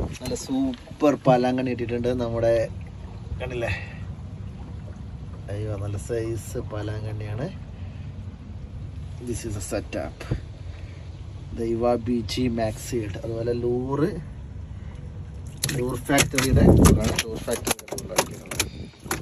നല്ല സൂപ്പർ പലാങ്കണി ഇട്ടിട്ടുണ്ട് നമ്മുടെ കണ്ടില്ലേ. അയ്യോ നല്ല സൈസ് പലാങ്കണ്ണിയാണ്. This is a setup. ദൈവ ബി ജി മാക്സീഡ്, അതുപോലെ ലൂർ ഫാക്ടറിയുടെ ലൂർ ഫാക്ടറിയുടെ